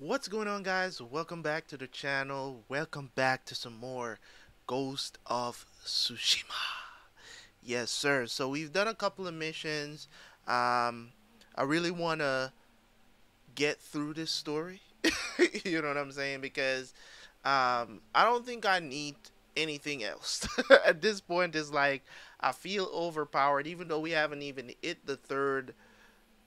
What's going on, guys? Welcome back to the channel. Welcome back to some more Ghost of Tsushima. Yes sir, so we've done a couple of missions. I really want to get through this story. You know what I'm saying? Because I don't think I need anything else. At this point it's like I feel overpowered, even though we haven't even hit the third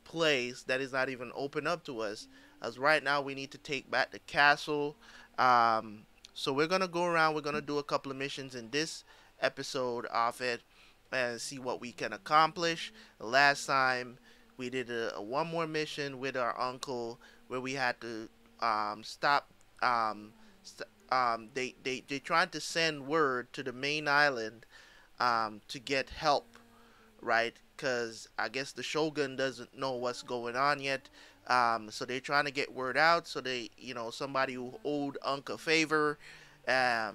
place that is not even open up to us. As right now we need to take back the castle. So we're gonna go around, we're gonna do a couple of missions in this episode of it and see what we can accomplish. Last time we did a one more mission with our uncle where we had to stop they tried to send word to the main island to get help, right? Because I guess the shogun doesn't know what's going on yet. So they're trying to get word out. So they, you know, somebody who owed Unk a favor, you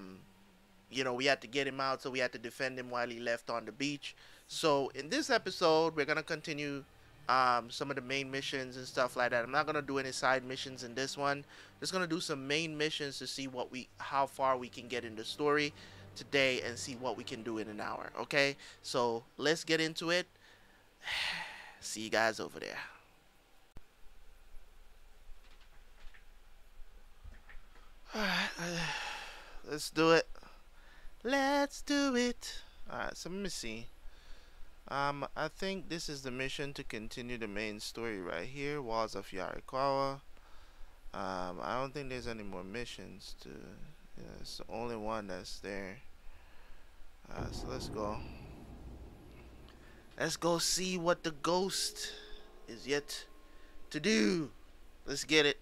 know, we had to get him out. So we had to defend him while he left on the beach. So in this episode, we're going to continue some of the main missions and stuff like that. I'm not going to do any side missions in this one. Just going to do some main missions to see what we, how far we can get in the story today and see what we can do in an hour. Okay, so let's get into it. See you guys over there. Alright, let's do it. Let's do it. Alright, so let me see. I think this is the mission to continue the main story right here. Walls of Yarikawa. I don't think there's any more missions to... Yeah, it's the only one that's there. So let's go. Let's go see what the ghost is yet to do. Let's get it.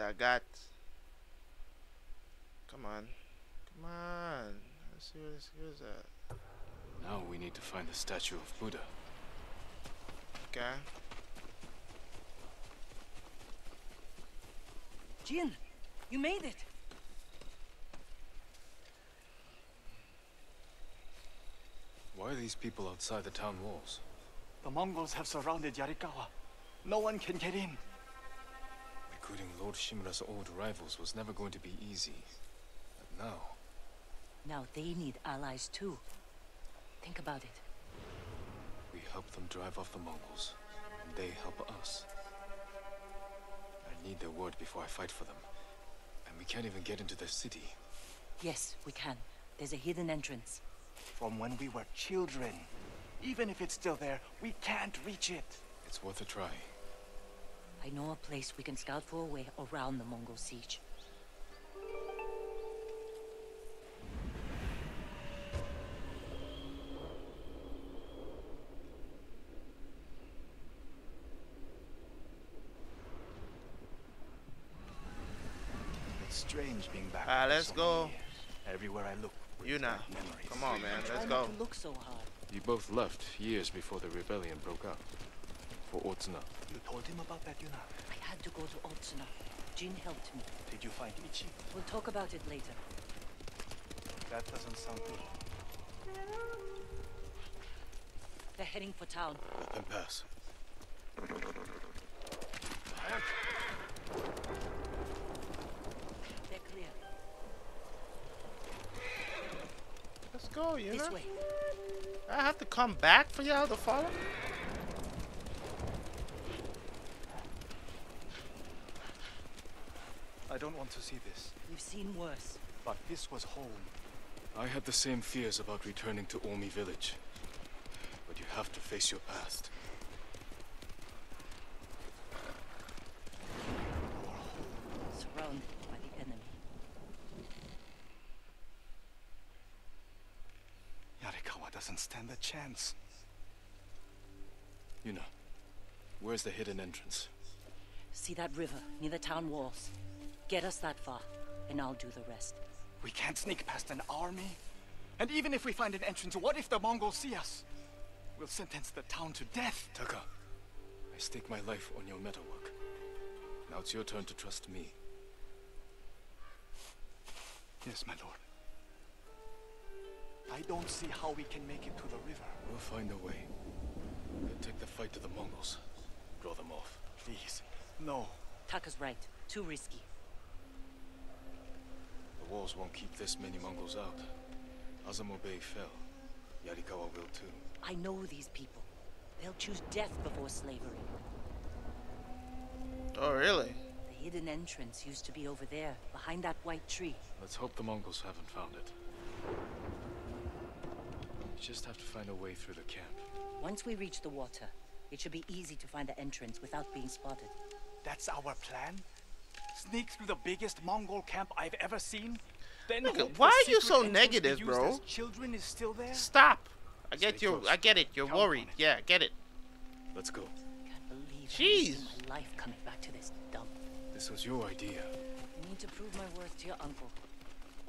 I got. Come on. Come on. Let's see what this is at. Now we need to find the statue of Buddha. Okay. Jin, you made it. Why are these people outside the town walls? The Mongols have surrounded Yarikawa. No one can get in. Recruiting Lord Shimura's old rivals was never going to be easy. But now... Now they need allies too. Think about it. We help them drive off the Mongols, and they help us. I need their word before I fight for them. And we can't even get into their city. Yes, we can. There's a hidden entrance. From when we were children. Even if it's still there, we can't reach it. It's worth a try. I know a place we can scout for a way around the Mongol siege. It's strange being back. Let's go. Everywhere I look. You now. Come on, man. Let's go. Don't look so hard. You both left years before the rebellion broke out. For Otsuna. You told him about that, Yuna? I had to go to Otsuna. Jin helped me. Did you find Ichi? We'll talk about it later. That doesn't sound good. They're heading for town. Let them pass. They're clear. Let's go, Yuna. This way. I have to come back for y'all to follow? I don't want to see this. We've seen worse. But this was home. I had the same fears about returning to Omi village. But you have to face your past. Surrounded by the enemy. Yarikawa doesn't stand a chance. Yuna, where's the hidden entrance? See that river near the town walls? Get us that far, and I'll do the rest. We can't sneak past an army. And even if we find an entrance, what if the Mongols see us? We'll sentence the town to death. Taka, I stake my life on your metalwork. Now it's your turn to trust me. Yes, my lord. I don't see how we can make it to the river. We'll find a way. We'll take the fight to the Mongols. Draw them off. Please. No. Taka's right. Too risky. The walls won't keep this many Mongols out. Azamo Bay fell. Yarikawa will too. I know these people. They'll choose death before slavery. Oh, really? The hidden entrance used to be over there, behind that white tree. Let's hope the Mongols haven't found it. We just have to find a way through the camp. Once we reach the water, it should be easy to find the entrance without being spotted. That's our plan? Sneak through the biggest Mongol camp I've ever seen? Then nigga, why are you so negative, bro? Children is still there? Stop! I get you. I get it. You're worried. Yeah, I get it. Let's go. Can't believe jeez. My life coming back to this dump. This was your idea. I need to prove my worth to your uncle.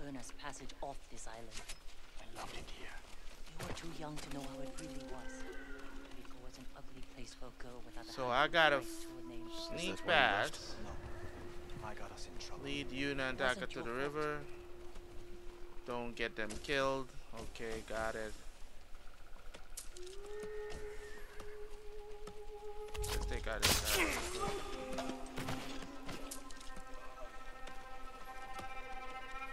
Earn us passage off this island. I loved it here. You were too young to know how it really was. It was an ugly place for a girl without a so I gotta sneak past. No. I got us in trouble. Lead Yuna and Taka to the river. Don't get them killed. Okay, got it. Let's take out this guy. That's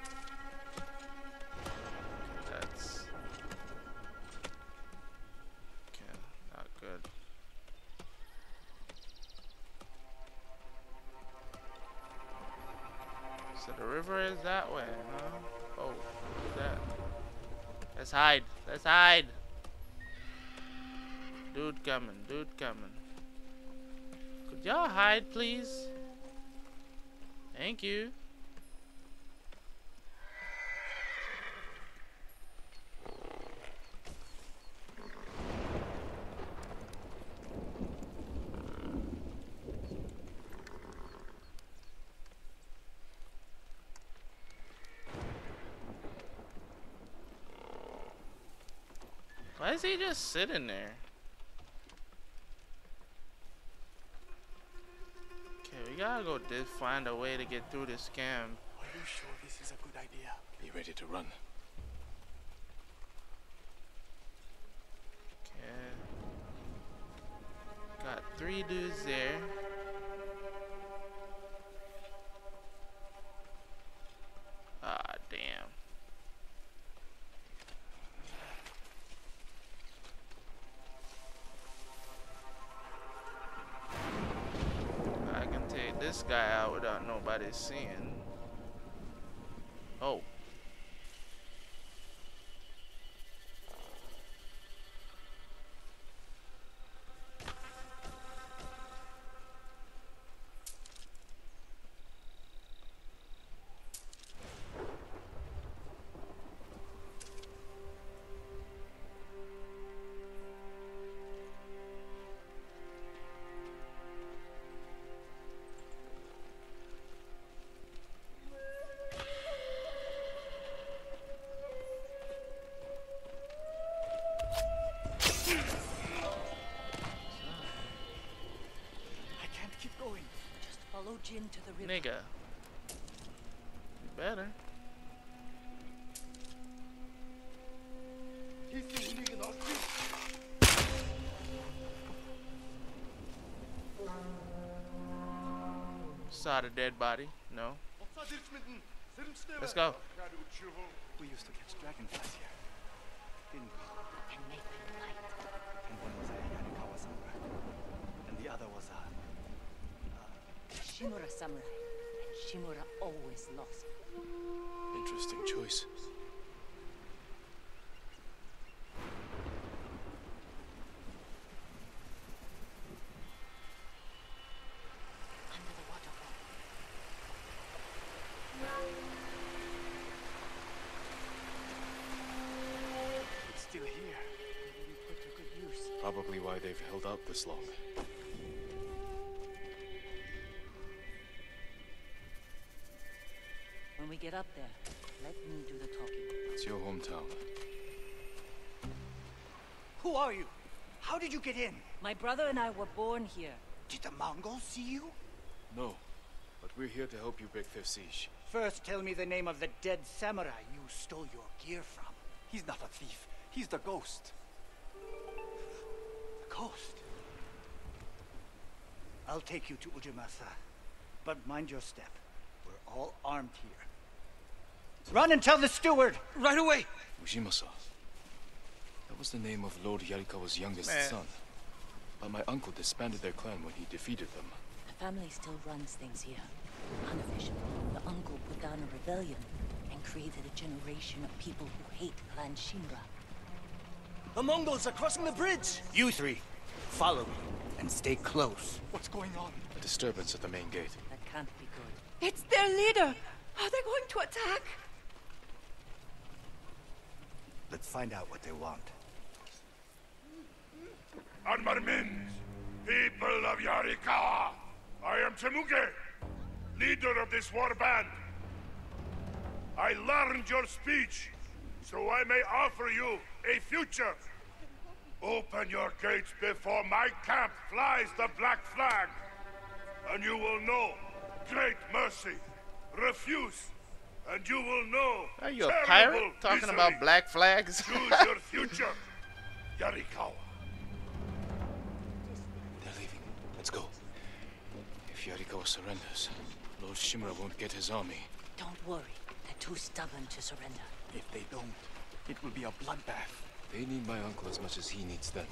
okay, not good. So the river is that way, huh? Oh, what's that? Let's hide. Let's hide. Dude coming. Dude coming. Could y'all hide, please? Thank you. Why is he just sitting there? We gotta go find a way to get through this camp. Are you sure this is a good idea? Be ready to run. Okay. Got three dudes there. Ah, damn. This guy out without nobody seeing. Oh. Into the river. Nigga. You better. Saw the dead body. No. Let's go. We used to catch dragonflies here. Didn't we? And make them light. And one was a Yarikawa samurai. And the other was a Shimura samurai, and Shimura always lost. Interesting choice. Under the waterfall. It's still here. Maybe we put to good use. Probably why they've held out this long. When we get up there, let me do the talking. It's your hometown. Who are you? How did you get in? My brother and I were born here. Did the Mongols see you? No, but we're here to help you break their siege. First, tell me the name of the dead samurai you stole your gear from. He's not a thief. He's the ghost. The ghost? I'll take you to Ujimasa, but mind your step. We're all armed here. Run and tell the steward! Right away! Ujimasa. That was the name of Lord Yarikawa's youngest son. But my uncle disbanded their clan when he defeated them. The family still runs things here. Unofficially, the uncle began a rebellion and created a generation of people who hate Clan Shinra. The Mongols are crossing the bridge! You three, follow me and stay close. What's going on? A disturbance at the main gate. That can't be good. It's their leader! Are they going to attack? Let's find out what they want. Armarmins, people of Yarikawa, I am Temuge, leader of this war band. I learned your speech, so I may offer you a future. Open your gates before my camp flies the black flag, and you will know great mercy. Refuse, and you will know. Are you a pirate talking about black flags? Choose your future, Yarikawa. Let's go. If Yarikawa surrenders, Lord Shimura won't get his army. Don't worry. They're too stubborn to surrender. If they don't, it will be a bloodbath. They need my uncle as much as he needs them.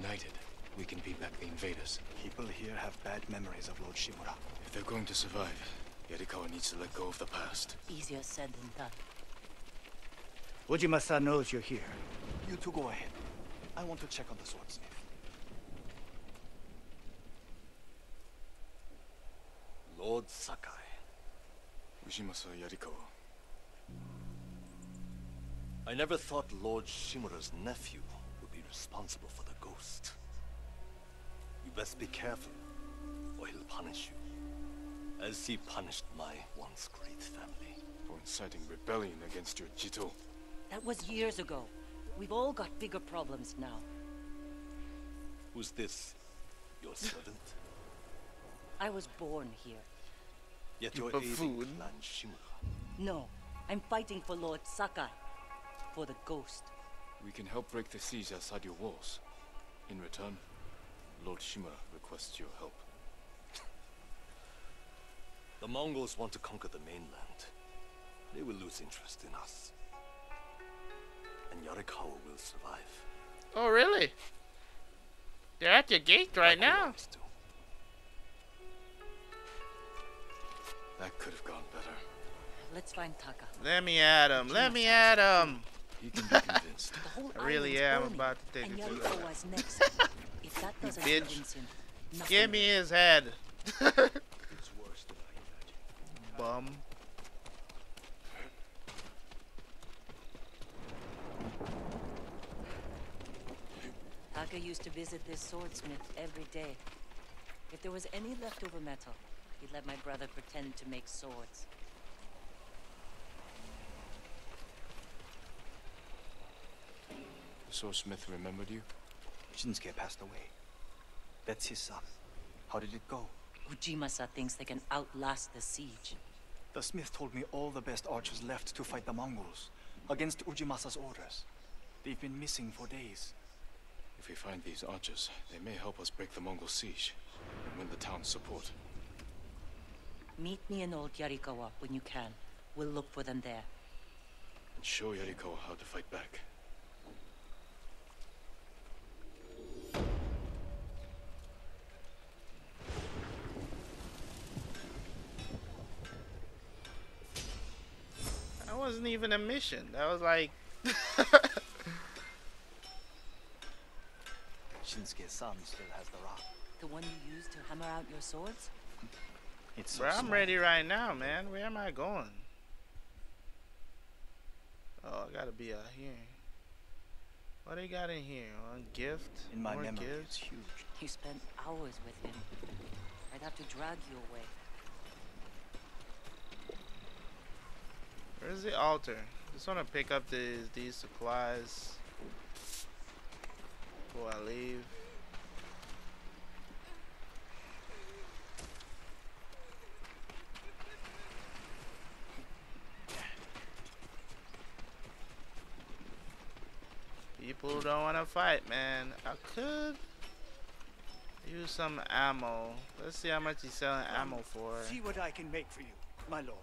United, we can beat back the invaders. People here have bad memories of Lord Shimura. If they're going to survive, Yarikawa needs to let go of the past. Easier said than done. Ujimasa knows you're here. You two go ahead. I want to check on the swordsmith. Lord Sakai. Ujimasa Yarikawa. I never thought Lord Shimura's nephew would be responsible for the ghost. You best be careful, or he'll punish you, as he punished my once great family. For inciting rebellion against your Jito. That was years ago. We've all got bigger problems now. Who's this? Your servant? I was born here. Yet you're aiding Clan Shimura. No, I'm fighting for Lord Sakai, for the ghost. We can help break the siege outside your walls. In return, Lord Shimura requests your help. The Mongols want to conquer the mainland. They will lose interest in us, and Yarikawa will survive. Oh really? They're at your gate right now. That could have gone better. Let's find Taka. Let me at him. Let me at him. You can be convinced. I really am about to take it to that. If that doesn't convince him, give me his head. It's worse than I imagined. Bum. Taka used to visit this swordsmith every day. If there was any leftover metal, he let my brother pretend to make swords. The swordsmith remembered you? Shinsuke passed away. That's his son. How did it go? Ujimasa thinks they can outlast the siege. The smith told me all the best archers left to fight the Mongols, against Ujimasa's orders. They've been missing for days. If we find these archers, they may help us break the Mongol siege and win the town's support. Meet me in old Yarikawa when you can. We'll look for them there. And show Yarikawa how to fight back. That wasn't even a mission. That was like... Shinsuke's son still has the rock. The one you used to hammer out your swords? So I'm ready right now, man. Where am I going? Oh, I gotta be out here. What do you got in here? One gift? In my memory, it's huge. You spent hours with him. I'd have to drag you away. Where's the altar? Just wanna pick up these supplies before I leave. people don't want to fight, man. I could use some ammo. Let's see how much he's selling ammo for. See what I can make for you, my lord.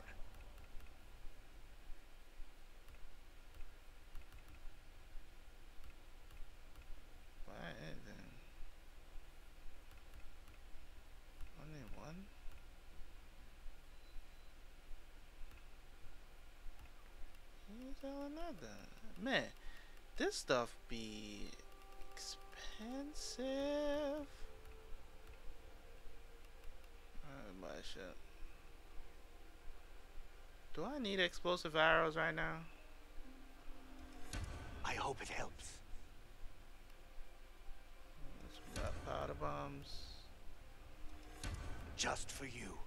Man, this stuff be expensive. Alright, buy shit. Do I need explosive arrows right now? I hope it helps. We got powder bombs. Just for you.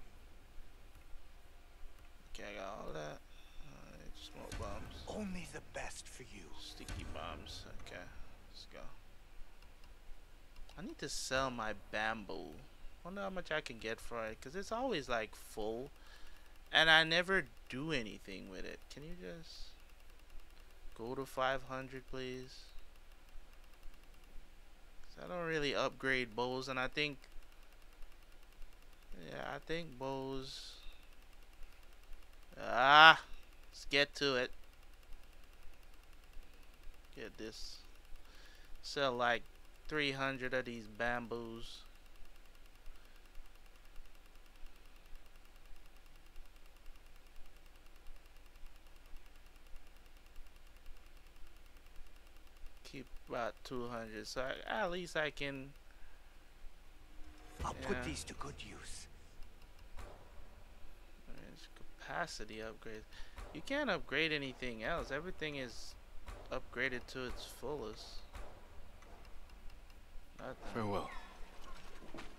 Okay, I got all that. Smoke bombs. Only the best for you. Sticky bombs. Okay, let's go. I need to sell my bamboo. Wonder how much I can get for it, cause it's always like full, and I never do anything with it. Can you just go to 500, please? Cause I don't really upgrade bows, and I think, yeah, I think bows. Ah. Let's get to it. Get this. Sell like 300 of these bamboos. Keep about 200. So at least I can. I'll put these to good use. I mean, it's capacity upgrades. You can't upgrade anything else. Everything is upgraded to its fullest. Nothing. Farewell.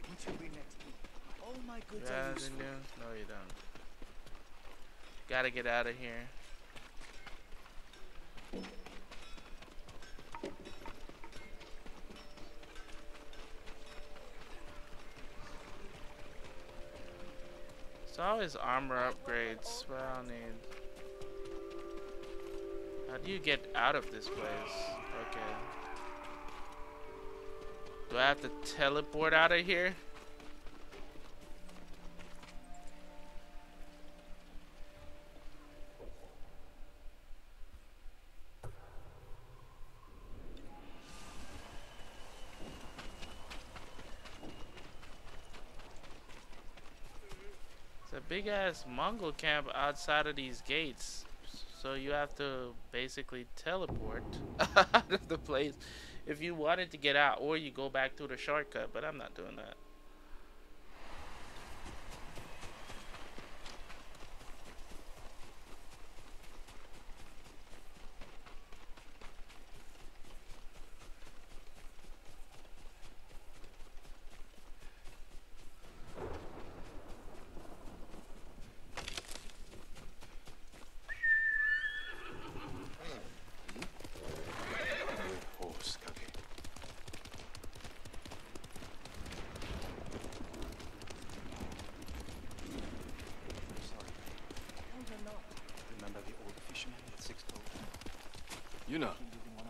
Until we next meet. All my goods are useful. No, you don't. Gotta get out of here. It's always armor upgrades, but I don't need. How do you get out of this place? Okay. Do I have to teleport out of here? It's a big ass Mongol camp outside of these gates. So you have to basically teleport out of the place if you wanted to get out, or you go back through the shortcut, but I'm not doing that.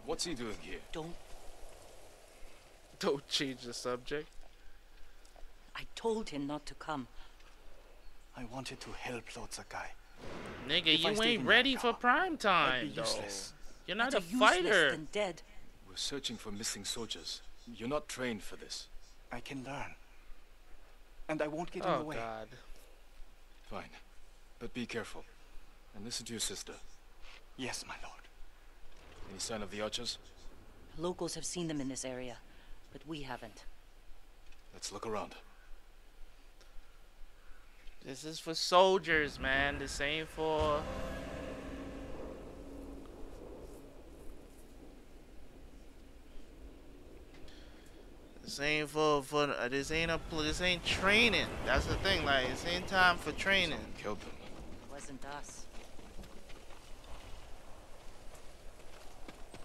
What's he doing here? Don't change the subject. I told him not to come. I wanted to help Lord Sakai. Nigga, you ain't ready for prime time, though. You're not a fighter. Dead. We're searching for missing soldiers. You're not trained for this. I can learn. And I won't get in the way. Oh, God. Fine. But be careful. And listen to your sister. Yes, my lord. Any sign of the archers? Locals have seen them in this area, but we haven't. Let's look around. This is for soldiers, man. This ain't for... This ain't training. That's the thing, like, this ain't time for training. Someone killed them. It wasn't us.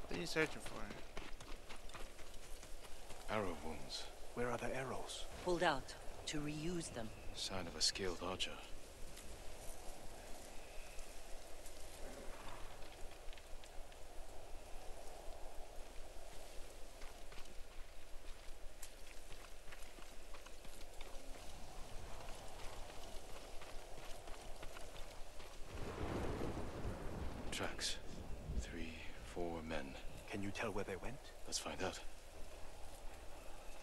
What are you searching for? Arrow wounds. Where are the arrows? Pulled out to reuse them. Sign of a skilled archer. tell where they went? Let's find out.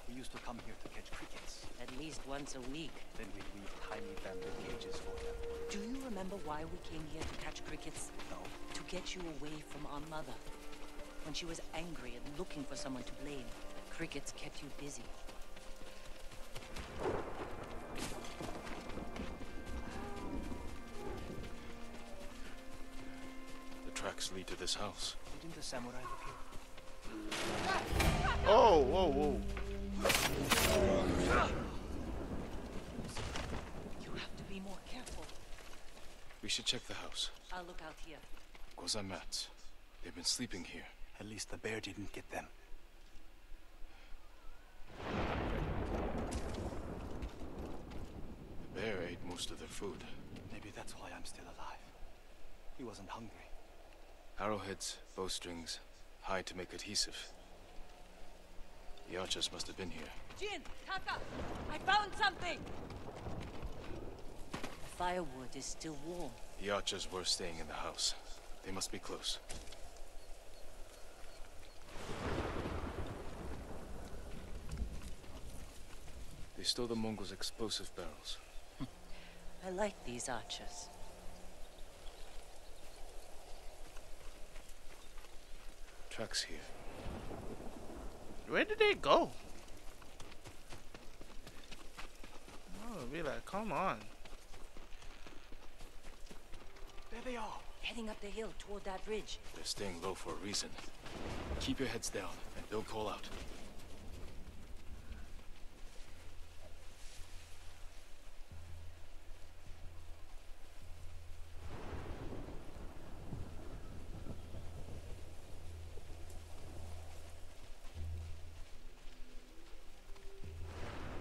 We used to come here to catch crickets. At least once a week. Then we'd leave tiny bamboo cages for them. Do you remember why we came here to catch crickets? No. To get you away from our mother. When she was angry and looking for someone to blame, crickets kept you busy. The tracks lead to this house. Didn't the samurai look here? Oh, whoa, whoa. You have to be more careful. We should check the house. I'll look out here. Gozamatsu. They've been sleeping here. At least the bear didn't get them. The bear ate most of their food. Maybe that's why I'm still alive. He wasn't hungry. Arrowheads, bowstrings, high to make adhesive. The archers must have been here. Jin, Taka, I found something! The firewood is still warm. The archers were staying in the house. They must be close. They stole the Mongols' explosive barrels. I like these archers. Tracks here. Where did they go? Oh, be like, come on. There they are. Heading up the hill toward that ridge. They're staying low for a reason. Keep your heads down and don't call out.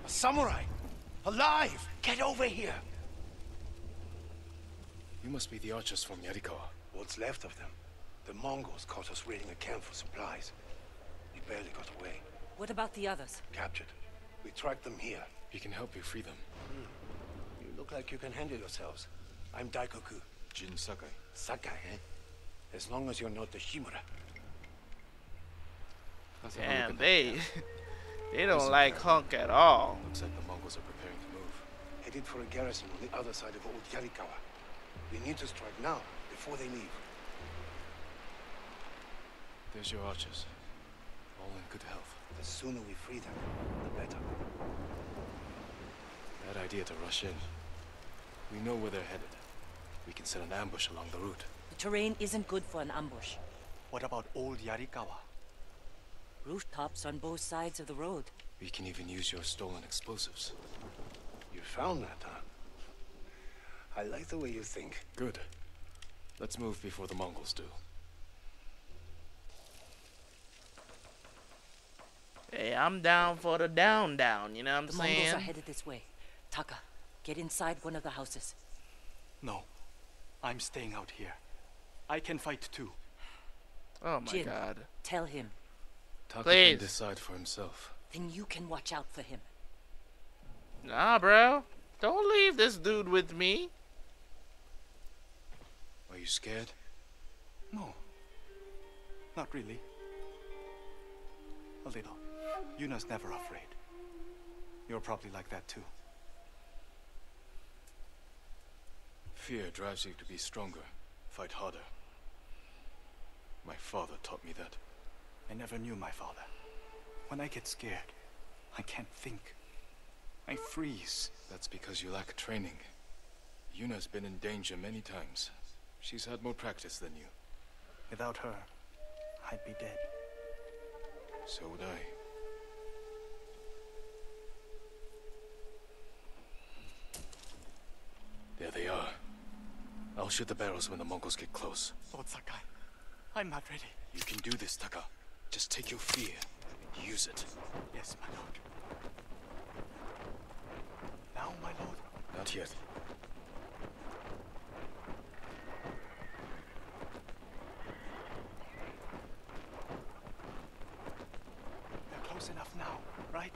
Samurai! Alive! Get over here! You must be the archers from Yarikawa. What's left of them? The Mongols caught us raiding a camp for supplies. We barely got away. What about the others? Captured. We tracked them here. We can help you free them. Mm. You look like you can handle yourselves. I'm Daikoku. Jin Sakai. Sakai, eh? As long as you're not the Shimura. Damn, they... They don't like Hunk at all. Looks like the Mongols are preparing to move. Headed for a garrison on the other side of Old Yarikawa. We need to strike now, before they leave. There's your archers. All in good health. The sooner we free them, the better. Bad idea to rush in. We know where they're headed. We can set an ambush along the route. The terrain isn't good for an ambush. What about Old Yarikawa? Rooftops on both sides of the road. We can even use your stolen explosives. You found that, huh? I like the way you think. Good. Let's move before the Mongols do. Hey, I'm down for the down, you know what I'm saying? The Mongols are headed this way. Taka, get inside one of the houses. No, I'm staying out here. I can fight too. Oh my Jin, God. Tell him. Taka can decide for himself. Then you can watch out for him. Nah, bro. Don't leave this dude with me. Are you scared? No. Not really. A little. Yuna's never afraid. You're probably like that too. Fear drives you to be stronger, fight harder. My father taught me that. I never knew my father. When I get scared, I can't think. I freeze. That's because you lack training. Yuna's been in danger many times. She's had more practice than you. Without her, I'd be dead. So would I. There they are. I'll shoot the barrels when the Mongols get close. Lord Sakai, I'm not ready. You can do this, Taka. Just take your fear and use it. Yes, my lord. Now, my lord. Not yet. They're close enough now, right?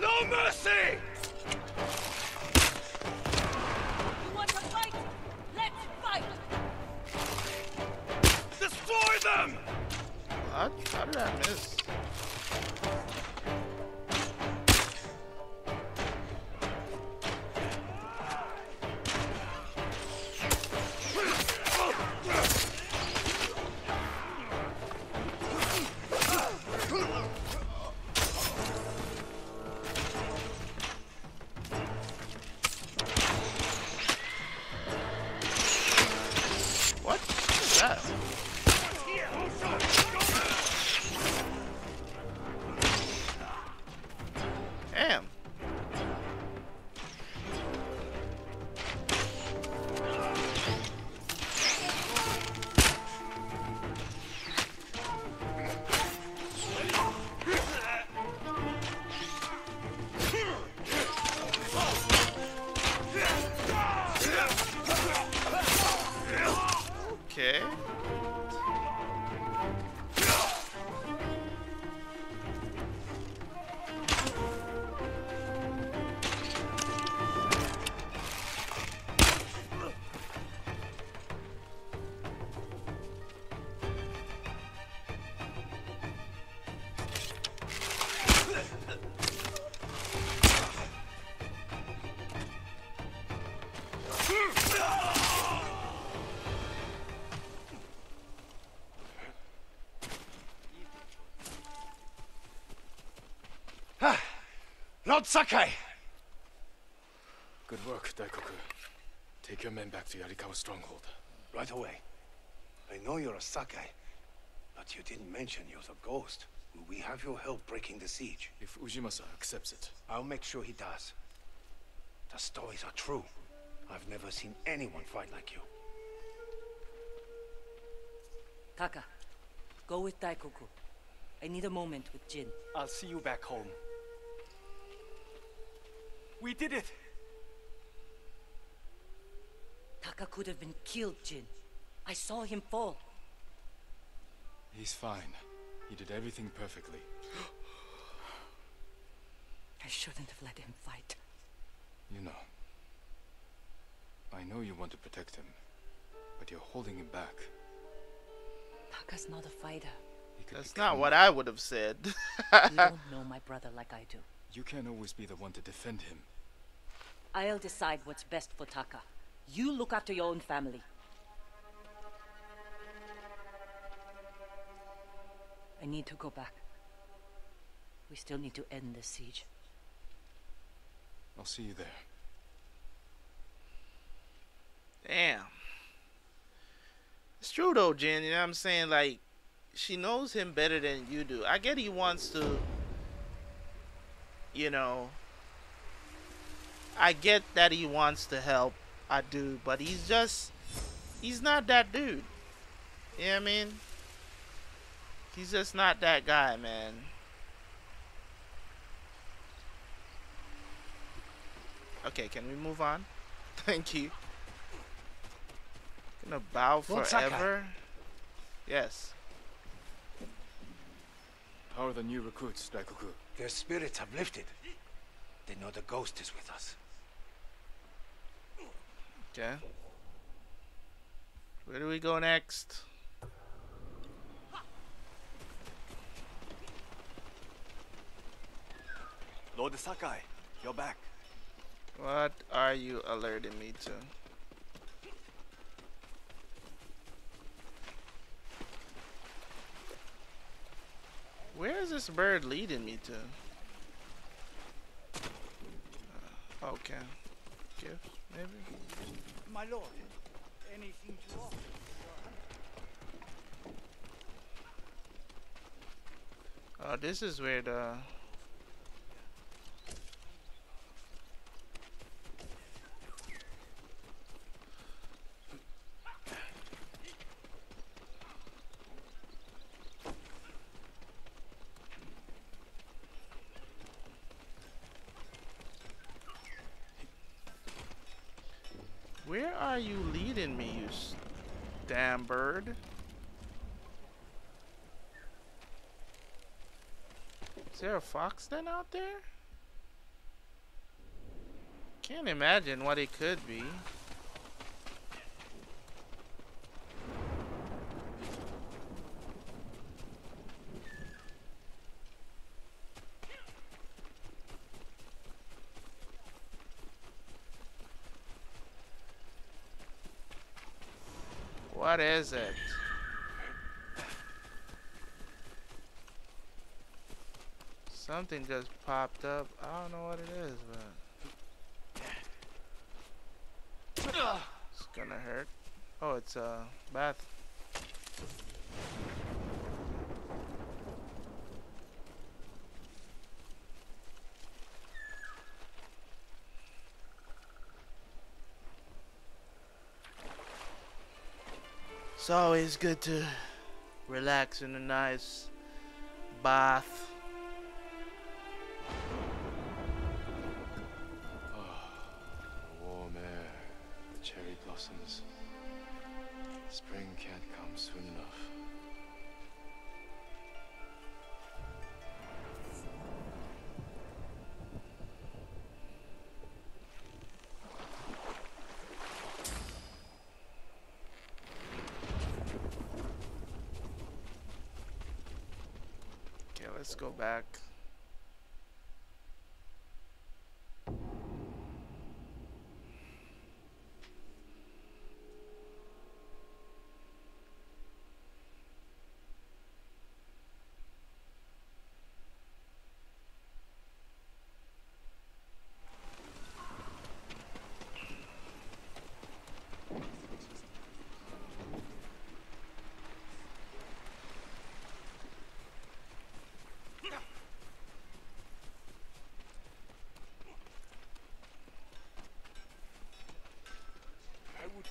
No mercy! You want to fight? Let How did I miss? Lord Sakai! Good work, Daikoku. Take your men back to Yarikawa's stronghold. Right away. I know you're a Sakai, but you didn't mention you're the ghost. Will we have your help breaking the siege? If Ujimasa accepts it. I'll make sure he does. The stories are true. I've never seen anyone fight like you. Taka, go with Daikoku. I need a moment with Jin. I'll see you back home. We did it! Taka could have been killed, Jin. I saw him fall. He's fine. He did everything perfectly. I shouldn't have let him fight. You know. I know you want to protect him, but you're holding him back. Taka's not a fighter. That's not what I would have said. You don't know my brother like I do. You can't always be the one to defend him. I'll decide what's best for Taka. You look after your own family. I need to go back. We still need to end this siege. I'll see you there. Damn. It's true though, Jin. You know what I'm saying? Like, she knows him better than you do. I get he wants to... You know, I get that he wants to help, I do, but he's just, he's not that dude. You know what I mean? He's just not that guy, man. Okay, can we move on? Thank you. I'm gonna bow forever. Yes. How are the new recruits, Daikoku? Their spirits have lifted. They know the ghost is with us. Okay. Where do we go next? Lord Sakai, you're back. What are you alerting me to? Where is this bird leading me to? Okay. Gift, maybe? My lord, anything to offer? Oh, this is where the... Where are you leading me, you damn bird? Is there a fox den out there? Can't imagine what it could be. What is it? Something just popped up. I don't know what it is, but it's gonna hurt. Oh, it's a bath. It's always good to relax in a nice bath. Oh, warm air, the cherry blossoms. Spring can't come soon enough. Okay, let's go back.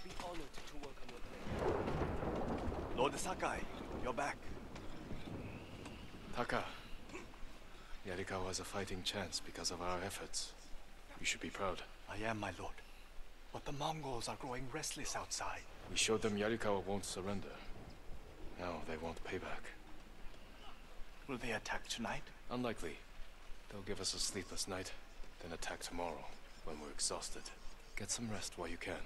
Be honored to welcome you. Lord Sakai, you're back. Taka, Yarikawa has a fighting chance because of our efforts. You should be proud. I am, my lord. But the Mongols are growing restless outside. We showed them Yarikawa won't surrender. Now they want payback. Will they attack tonight? Unlikely. They'll give us a sleepless night, then attack tomorrow when we're exhausted. Get some rest while you can.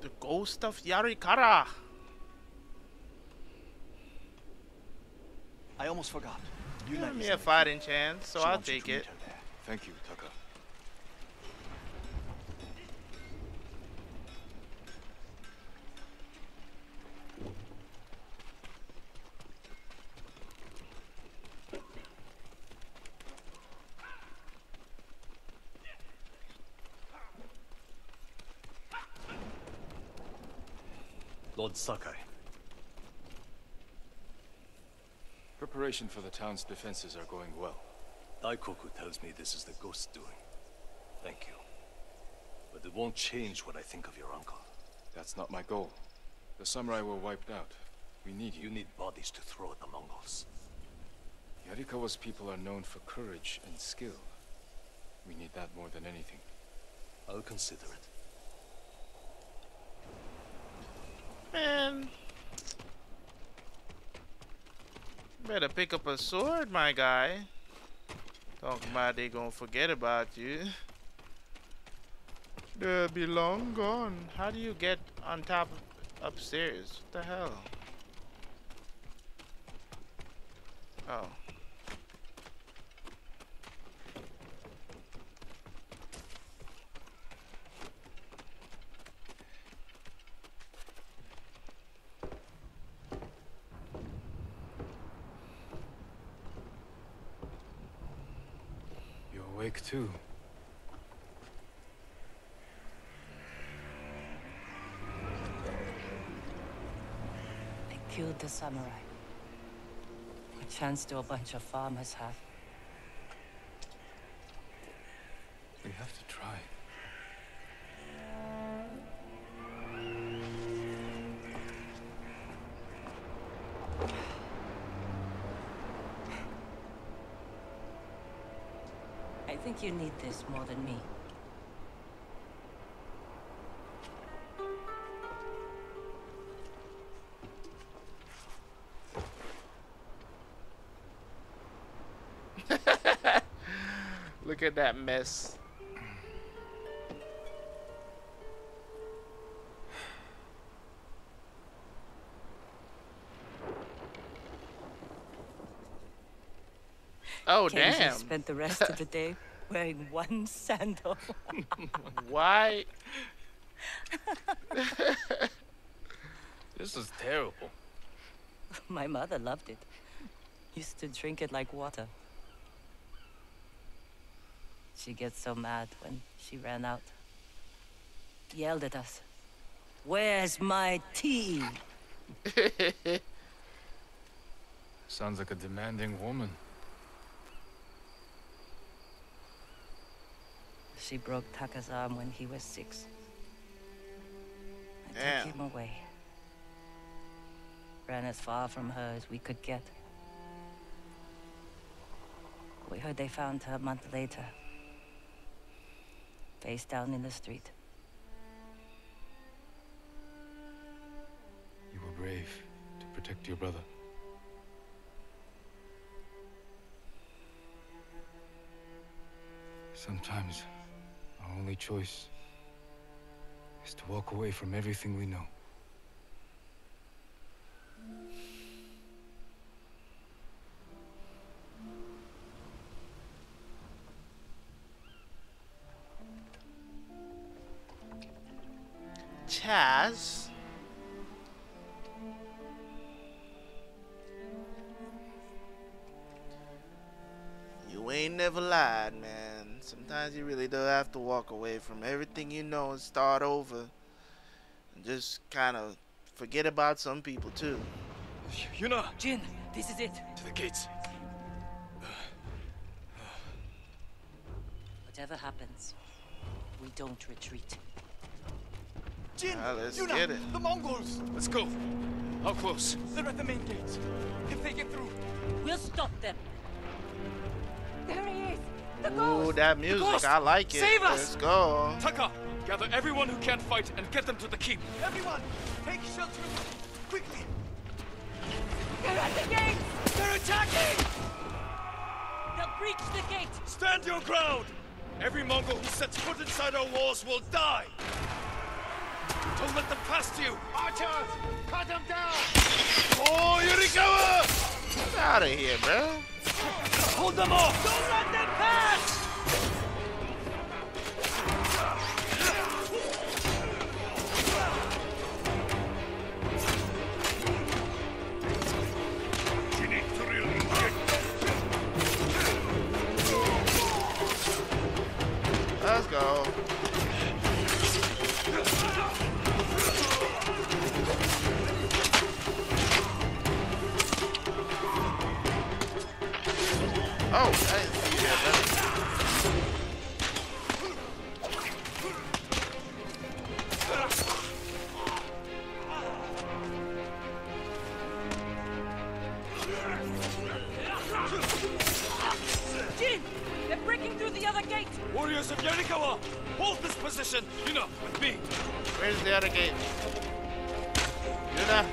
The Ghost of Yarikawa. I almost forgot. You gave me a fighting chance, so I'll take it. Thank you, Taka. Lord Sakai. Preparation for the town's defenses are going well. Daikoku tells me this is the ghost doing. Thank you. But it won't change what I think of your uncle. That's not my goal. The samurai were wiped out. We need you. You need bodies to throw at the Mongols. Yarikawa's people are known for courage and skill. We need that more than anything. I'll consider it. Man, better pick up a sword, my guy. Talking about they gonna forget about you. They'll be long gone. How do you get on top upstairs? What the hell? Oh. Too. They killed the samurai. A chance do a bunch of farmers have. We have to try. I think you need this more than me. Look at that mess. Oh, Kenji damn. Spent the rest of the day wearing one sandal. Why? This is terrible. My mother loved it. Used to drink it like water. She gets so mad when she ran out. Yelled at us. Where's my tea? Sounds like a demanding woman. She broke Taka's arm when he was 6. I took him away. Ran as far from her as we could get. We heard they found her a month later. Face down in the street. You were brave to protect your brother. Sometimes our only choice is to walk away from everything we know. Chaz. You ain't never lied, man. Sometimes you really do have to walk away from everything you know and start over. And just kind of forget about some people, too. Yuna! Jin, this is it. To the gates. Whatever happens, we don't retreat. Jin, let's get it. The Mongols! Let's go. How close? They're at the main gates. If they get through, we'll stop them. There he is. The ghost. Ooh, that music. I like it. Save us. Let's go. Taka, gather everyone who can't fight and get them to the keep. Everyone, take shelter. Quickly. They're at the gates. They're attacking. They'll breach the gate. Stand your ground. Every Mongol who sets foot inside our walls will die. Don't let them past you! Archers! Cut them down! Oh, Yarikawa! Get out of here, bro! Hold them off! Don't let them pass! Let's go. Oh, Jin, they're breaking through the other gate. Warriors of Yarikawa, hold this position. Yuna, with me. Where's the other gate? Yuna,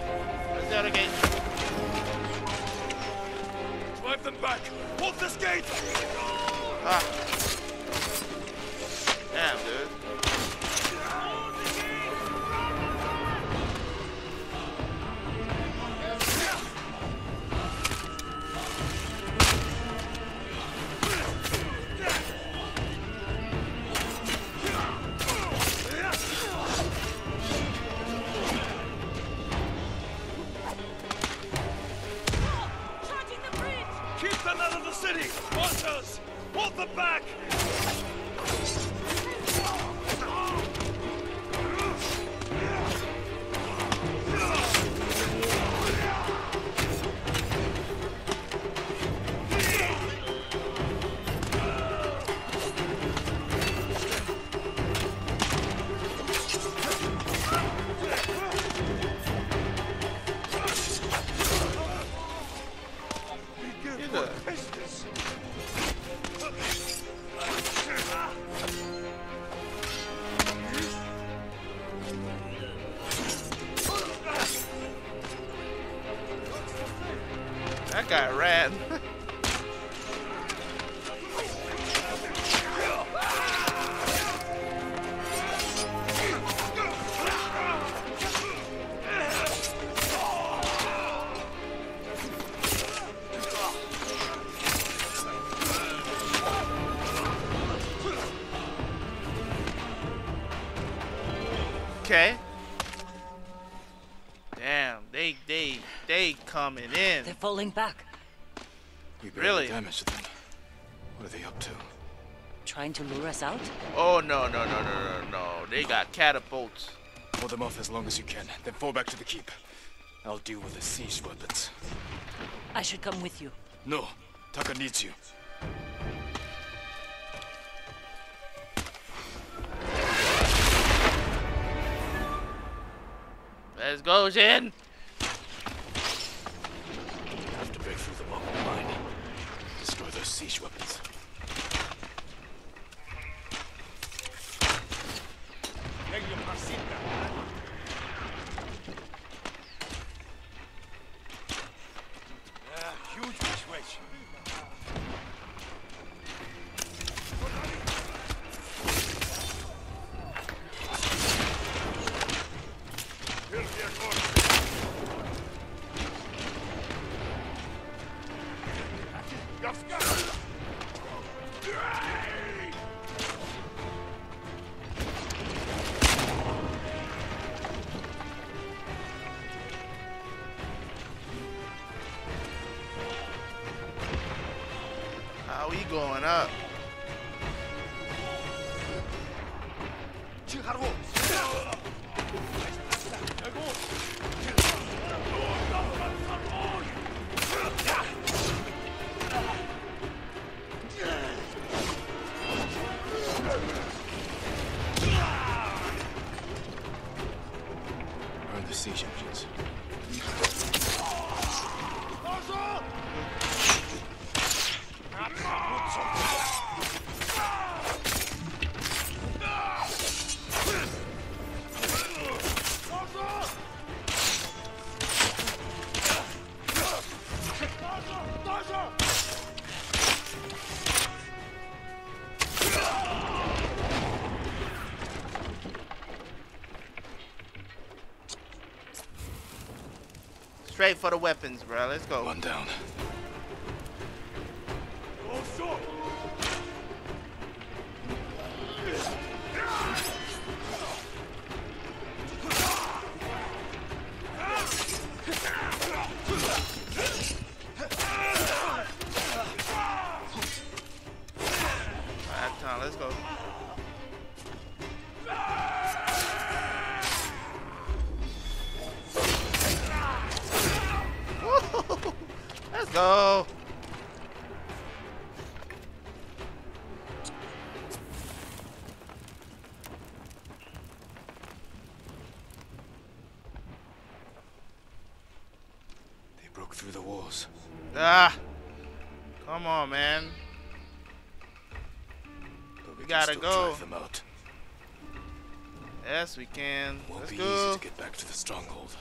where's the other gate? Drive them back! Hold this gate! Ah. Damn, dude. Damn, they coming in. They're falling back. We barely damaged them. What are they up to? Trying to lure us out? Oh no. They got catapults. Hold them off as long as you can, then fall back to the keep. I'll deal with the siege weapons. I should come with you. No, Taka needs you. Let's go, Jin! I have to break through the wall of mine. Destroy those siege weapons. Huge situation. Straight for the weapons, bro. Let's go. One down. We can. Won't be easy to get back to the stronghold.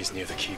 he's near the keep.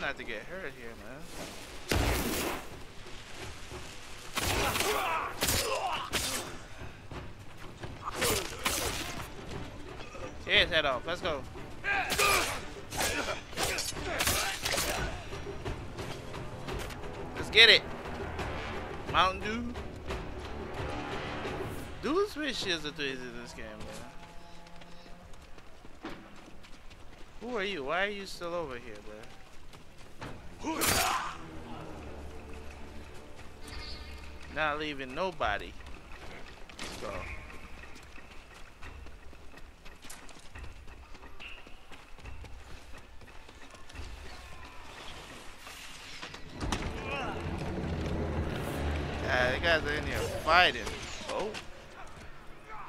Not to get hurt here, man. Get his head off. Let's go. Let's get it. Mountain Dew. Dudes with shields are threes in this game, man. Who are you? Why are you still over here, bro? Not leaving nobody. So. Yeah, the guys are in here fighting. Oh,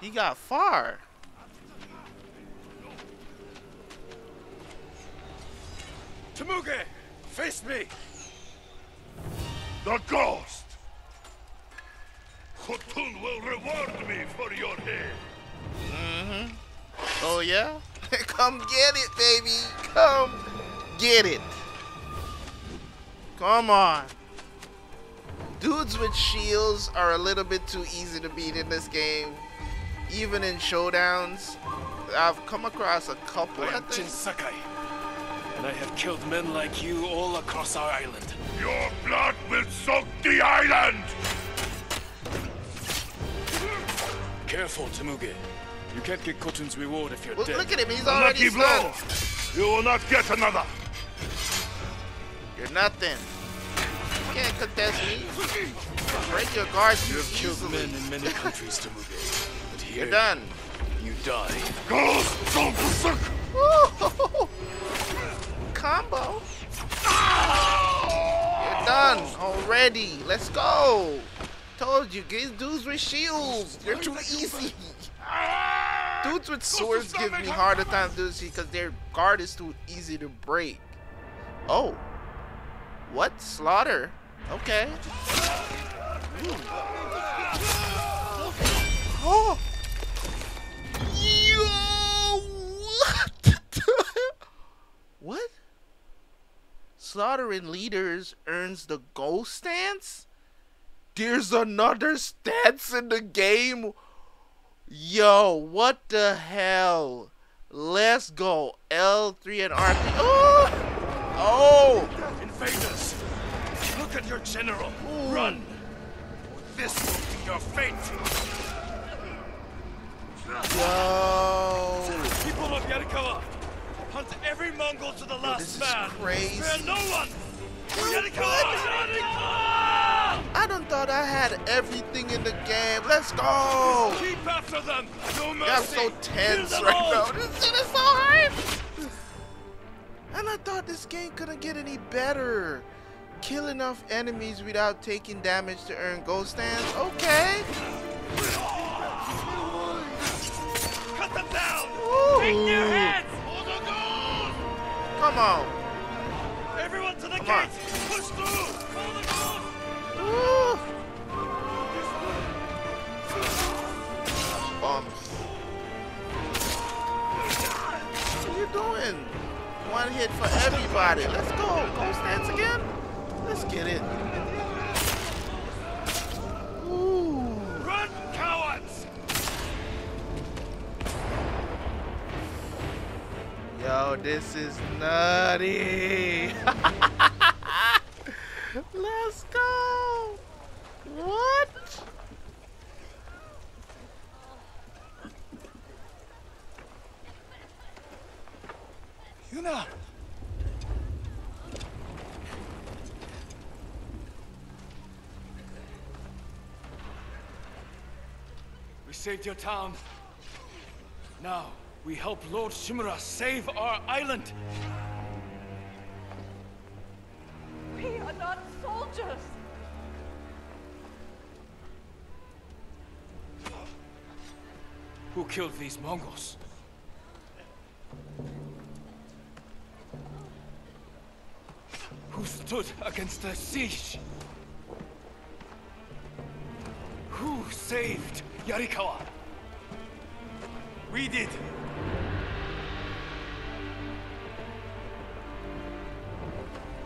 he got far. Temuge, face me. The ghost. Khotun will reward me for your head. Mm-hmm. Oh yeah? Come get it, baby. Come get it. Come on. Dudes with shields are a little bit too easy to beat in this game. Even in showdowns. I've come across a couple. I am Jin Sakai, and I have killed men like you all across our island. Your blood will soak the island! Careful, Temuge. You can't get Khotun's reward if you're dead. Look at him, he's already blown. You will not get another. You're nothing. You can't contest me. Break your guard. You have killed men in many countries, Temuge. But here, you're done. You die. Ghost of Tsushima. Combo. You're done already. Let's go. Told you, these dudes with shields, they're too easy. Dudes with swords give me harder time to see because their guard is too easy to break. Oh, what? Slaughter? Okay. Ooh. Oh, yo, what? What? Slaughtering leaders earns the gold stance? There's another stance in the game? Yo, what the hell? Let's go. L3 and RP. Oh! Oh! Invaders! Look at your general. Ooh. Run! This will be your fate! Yo! People of Yarikawa, hunt every Mongol to the last man! This is crazy. Spare no one! Yarikawa! I done thought I had everything in the game. Let's go! Keep after them! No mercy! I'm so tense right now. This shit is so hard! And I thought this game couldn't get any better. Kill enough enemies without taking damage to earn gold stands? Okay! Cut them down! Take their heads! Come on! Everyone to the gate! Push through! Follow the gold! Woo! Bombs. What are you doing? One hit for everybody. Let's go. Go stance again. Let's get it. Ooh. Run, cowards! Yo, this is nutty. Let's go. What? Yuna! We saved your town. Now, we help Lord Shimura save our island! We are not soldiers! Who killed these Mongols? Who stood against the siege? Who saved Yarikawa? We did!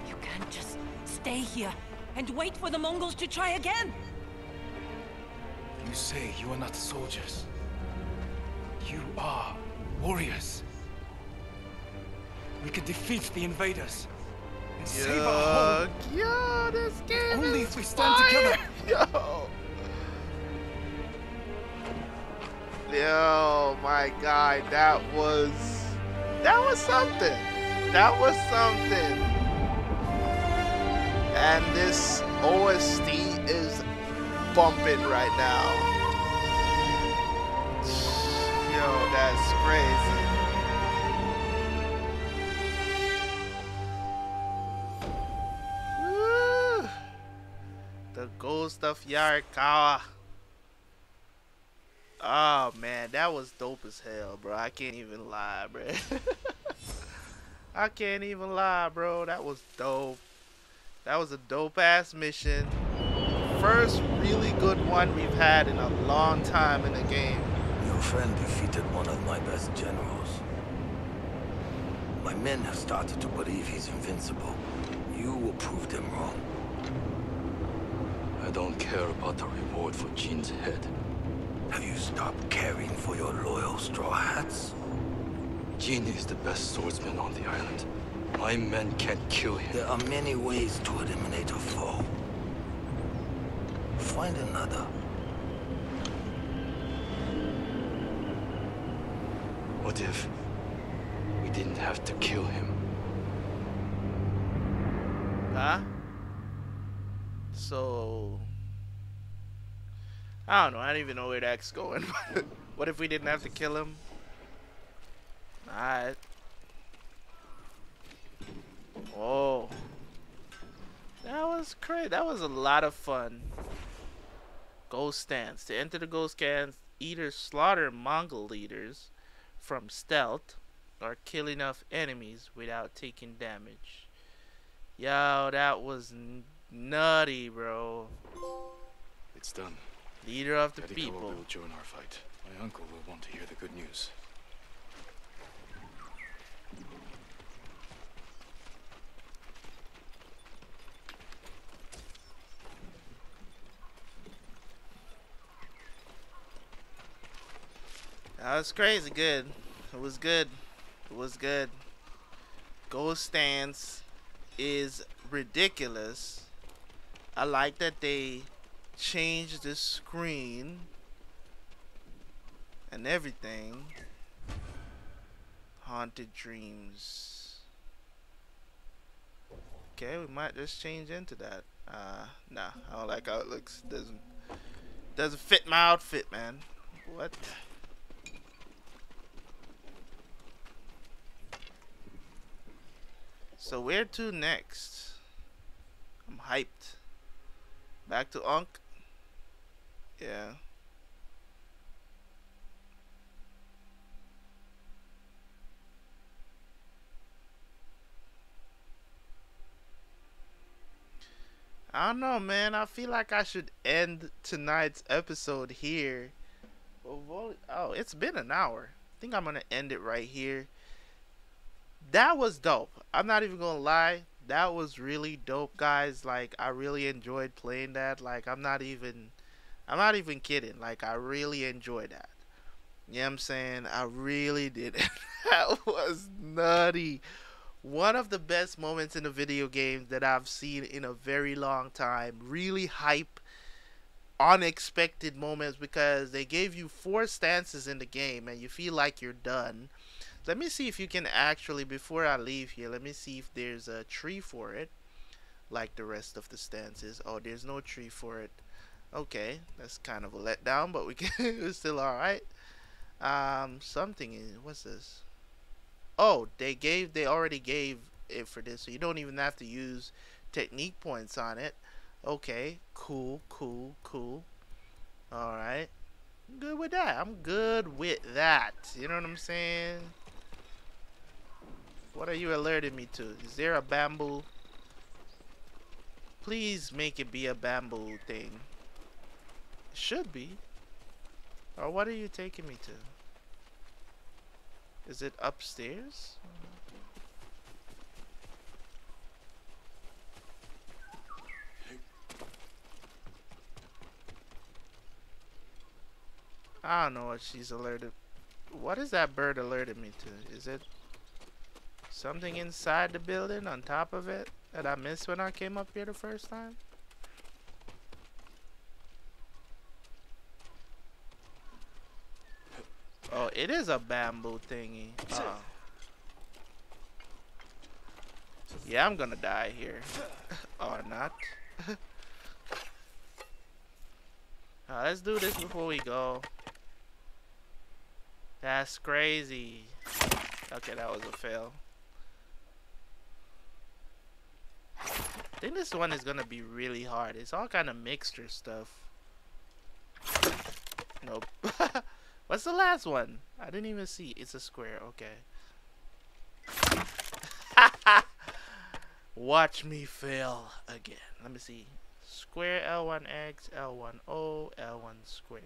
You can't just stay here and wait for the Mongols to try again! You say you are not soldiers. You are warriors. We can defeat the invaders and save our home. Yeah, this game only is if we stand together. Yo. Yo, my God, that was something. That was something. And this OST is bumping right now. Yo, that's crazy. Woo. The Ghost of Yarikawa. Oh man, that was dope as hell, bro. I can't even lie, bro. I can't even lie, bro. That was dope. That was a dope ass mission. First really good one we've had in a long time in the game. Your friend defeated one of my best generals. My men have started to believe he's invincible. You will prove them wrong. I don't care about the reward for Jin's head. Have you stopped caring for your loyal straw hats? Jin is the best swordsman on the island. My men can't kill him. There are many ways to eliminate a foe. Find another. What if we didn't have to kill him? Huh? So... I don't know. I don't even know where that's going. What if we didn't have to kill him? Alright. Oh. That was crazy. That was a lot of fun. Ghost stance. To enter the ghost stance, eaters slaughter Mongol leaders from stealth or kill enough enemies without taking damage. Yo, that was nutty, bro. It's done. Leader of the people will join our fight. My uncle will want to hear the good news. That was crazy good. It was good. It was good. Ghost stance is ridiculous. I like that they changed the screen and everything. Haunted dreams. Okay, we might just change into that. Nah, I don't like how it looks. Doesn't fit my outfit, man. What? So where to next? I'm hyped. Back to Ankh? Yeah. I don't know, man. I feel like I should end tonight's episode here. Oh, it's been an hour. I think I'm gonna end it right here. That was dope. I'm not even gonna lie. That was really dope, guys. Like, I really enjoyed playing that. Like, I'm not even kidding. Like, I really enjoyed that. You know what I'm saying? I really did. That was nutty. One of the best moments in a video game that I've seen in a very long time. Really hype, unexpected moments, because they gave you 4 stances in the game and you feel like you're done. Let me see if you can actually, before I leave here, let me see if there's a tree for it, like the rest of the stances. Oh, there's no tree for it. Okay, that's kind of a letdown, but we can it was still alright. Something is, what's this? Oh, they already gave it for this, so you don't even have to use technique points on it. Okay, cool. Alright. I'm good with that. You know what I'm saying? What are you alerting me to? Is there a bamboo? Please make it be a bamboo thing. It should be. Or what are you taking me to? Is it upstairs? I don't know what she's alerted. What is that bird alerted me to? Is it something inside the building on top of it that I missed when I came up here the first time? Oh, it is a bamboo thingy. Oh. Yeah, I'm gonna die here. Or not. Let's do this before we go. That's crazy. Okay, that was a fail. I think this one is gonna be really hard. It's all kind of mixture stuff. Nope. What's the last one? I didn't even see. It's a square. Okay. Watch me fail again. Let me see. Square L1X, L1O, L1 square.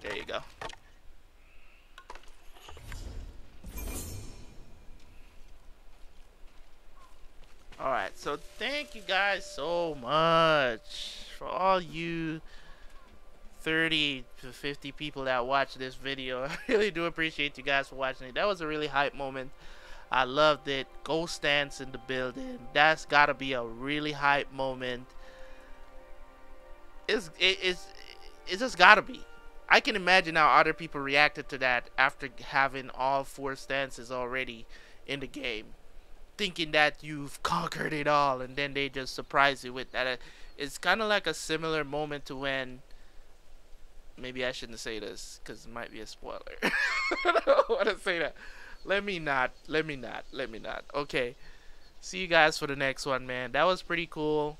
There you go. Alright, so thank you guys so much for all you 30 to 50 people that watch this video. I really do appreciate you guys for watching it. That was a really hype moment. I loved it. Ghost dance in the building. That's gotta be a really hype moment. It's just gotta be. I can imagine how other people reacted to that after having all 4 stances already in the game, thinking that you've conquered it all, and then they just surprise you with that. It's kind of like a similar moment to when, maybe I shouldn't say this because it might be a spoiler. I don't want to say that. Let me not. Okay, see you guys for the next one, man. That was pretty cool.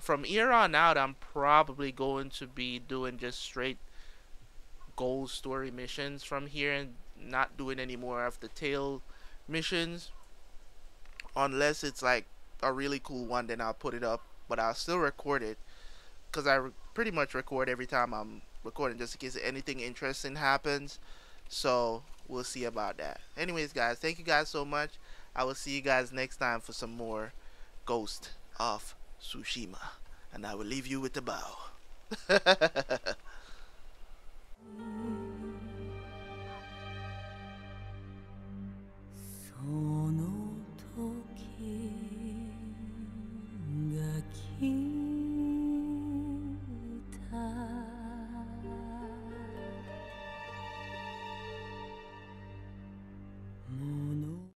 From here on out, I'm probably going to be doing just straight goal story missions from here and not doing any more of the tail missions, unless it's like a really cool one, then I'll put it up, but I'll still record it because I pretty much record every time I'm recording, just in case anything interesting happens. So we'll see about that. Anyways, guys, thank you guys so much. I will see you guys next time for some more Ghost of Tsushima, and I will leave you with the bow.